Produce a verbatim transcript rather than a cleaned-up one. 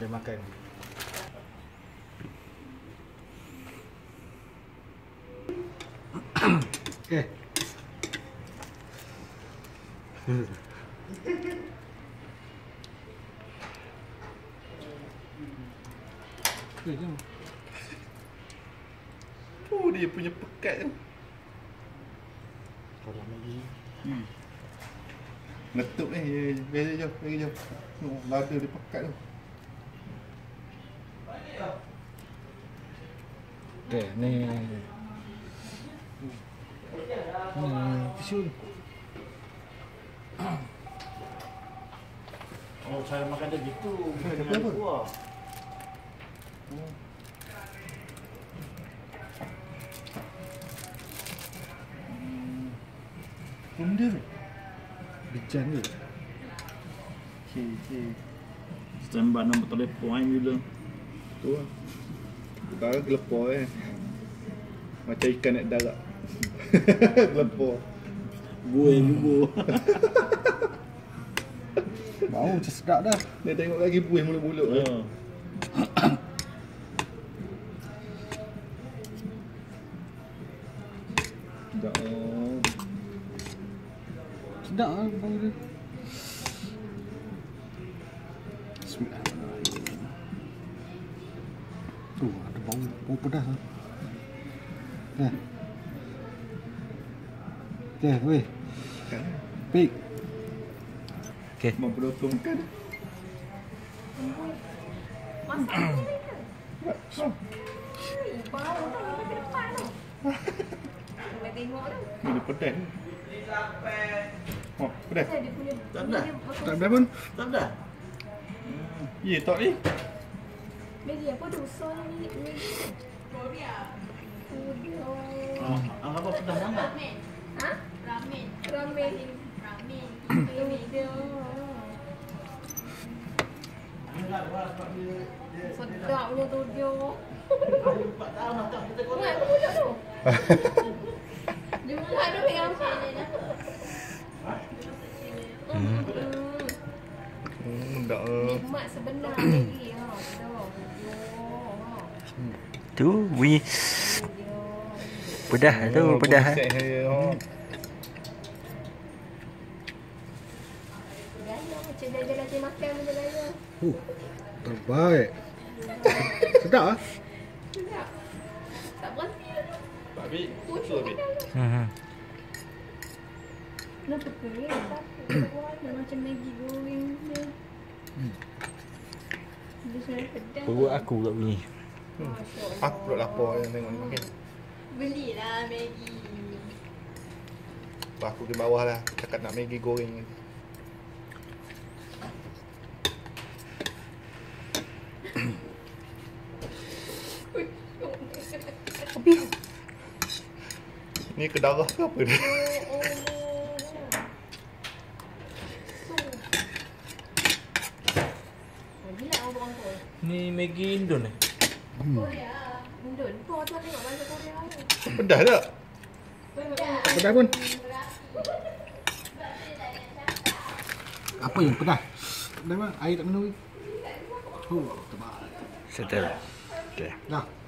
boleh makan. Okay. Okey, jom. Oh, dia punya pekat tu. Kalau lagi. Hmm. Letup ni. Biasa jom, lagi jom. Oh, lada dia pekat tu. Balik ah. Okey, ni. Hmm, tisu. Oh, saya makan dia gitu. Kenapa? Buah. Hmm. Benda tu? Bijan tu? Okay, okay. Standby nombor telefon bila. Tu lah. Sekarang kelepor eh. Macam ikan nak darat. Kelepor. Buah yang bubur. Bau macam sedap dah. Dia tengok lagi buih mulut-mulut ya. Kan? Sedap lah. Sedap lah bau dia. Bismillahirrahmanirrahim. Tu ada bau, bau pedas lah. Dah. Dah weh. Pik. Okey. Mau potong kan. Masak ni ke? Oh. Baru dah sampai ke depan tu. Boleh tengok tu. Ini pedas. Ini lapar. Oh, pedas. Tak pedas. Tak pedas pun. Tak pedas. Ye, tak ni. Bagi apa tu sol ni? Korea. Ah, apa pedas sangat? Ha? Ramen. Ramen. Ramen. Sedapnya tu dia. Empat tahun macam kita korang. Mak, aku tu. Dia mula tu pegang apa ni dah. Hmm, dah. Mak sebenar lagi ha. Tu bunyi. Pedas tu, pedas ah. Jaga-jaga makan macam mana. Uh, terbaik. Sedap ah. Sedap. Tak berhenti dah tu. Babi, kucu babi. Hmm. Kenapa kering? Warna macam Maggi goreng dia. Hmm. Perut aku pula bunyi. Hmm. Aku pula lapar yang tengok ni makan. Belilah Maggi. Aku pergi bawah lah. Cakap nak Maggi goreng. Ni kedarah ke apa ni? Ni Maggi Indon eh? Hmm. Indon tu orang tuan tengok banyak Korea ni. Pedas tak? Pedas pun. Apa yang pedas? Pedas bang? Air tak minum ni? Oh, tebal. Settle. Dah.